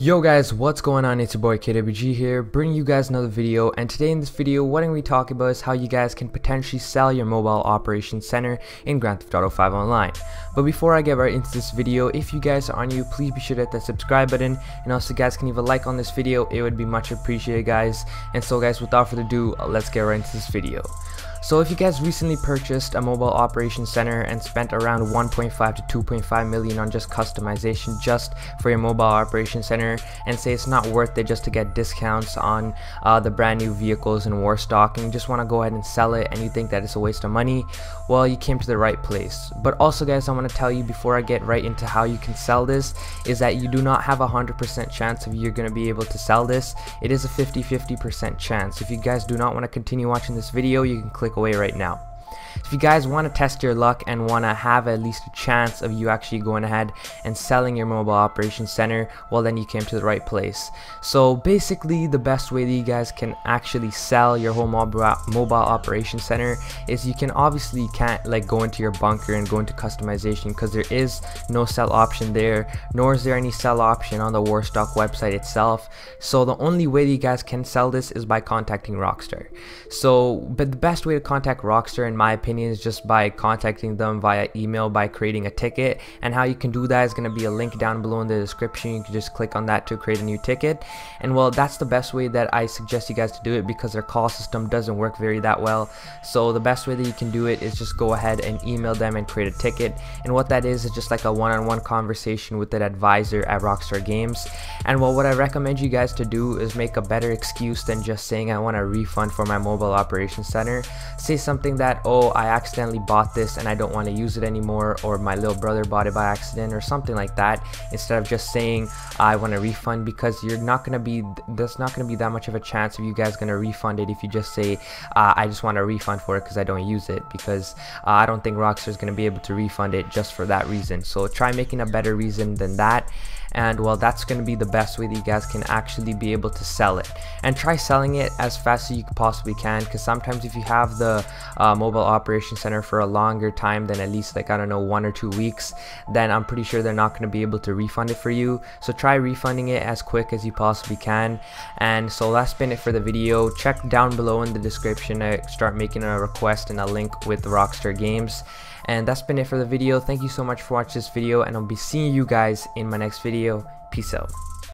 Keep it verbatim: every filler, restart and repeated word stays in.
Yo guys, what's going on? It's your boy K W G here, bringing you guys another video. And today in this video, what I'm going to be talking about is how you guys can potentially sell your mobile operations center in Grand Theft Auto five Online. But before I get right into this video, if you guys are new, please be sure to hit that subscribe button, and also guys can leave a like on this video. It would be much appreciated, guys. And so guys, without further ado, let's get right into this video. So if you guys recently purchased a mobile operations center and spent around one point five to two point five million on just customization just for your mobile operations center, and say it's not worth it just to get discounts on uh, the brand new vehicles in Warstock, and you just want to go ahead and sell it and you think that it's a waste of money, well, you came to the right place. But also guys, I want to tell you before I get right into how you can sell this is that you do not have a one hundred percent chance of you're going to be able to sell this. It is a fifty fifty percent chance. If you guys do not want to continue watching this video, you can click away right now. If you guys want to test your luck and want to have at least a chance of you actually going ahead and selling your mobile operations center, well, then you came to the right place. So basically the best way that you guys can actually sell your whole mobile mobile operations center is you can obviously can't like go into your bunker and go into customization, because there is no sell option there, nor is there any sell option on the Warstock website itself. So the only way that you guys can sell this is by contacting Rockstar. So but the best way to contact Rockstar, in my opinion, is just by contacting them via email by creating a ticket. And how you can do that is going to be a link down below in the description. You can just click on that to create a new ticket. And well, that's the best way that I suggest you guys to do it, because their call system doesn't work very that well. So the best way that you can do it is just go ahead and email them and create a ticket. And what that is is just like a one-on-one conversation with an advisor at Rockstar Games. And well, what I recommend you guys to do is make a better excuse than just saying I want a refund for my mobile operations center. Say something that, oh, I accidentally bought this and I don't want to use it anymore, or my little brother bought it by accident, or something like that, instead of just saying I want a refund, because you're not gonna be there's not gonna be that much of a chance of you guys gonna refund it if you just say uh, I just want a refund for it because I don't use it, because uh, I don't think Rockstar is gonna be able to refund it just for that reason. So try making a better reason than that. And well, that's going to be the best way that you guys can actually be able to sell it. And try selling it as fast as you possibly can, because sometimes if you have the uh, mobile operations center for a longer time than at least like, I don't know, one or two weeks, then I'm pretty sure they're not going to be able to refund it for you. So try refunding it as quick as you possibly can. And so that's been it for the video. Check down below in the description. I start making a request and a link with Rockstar Games. And that's been it for the video. Thank you so much for watching this video, and I'll be seeing you guys in my next video. Peace out.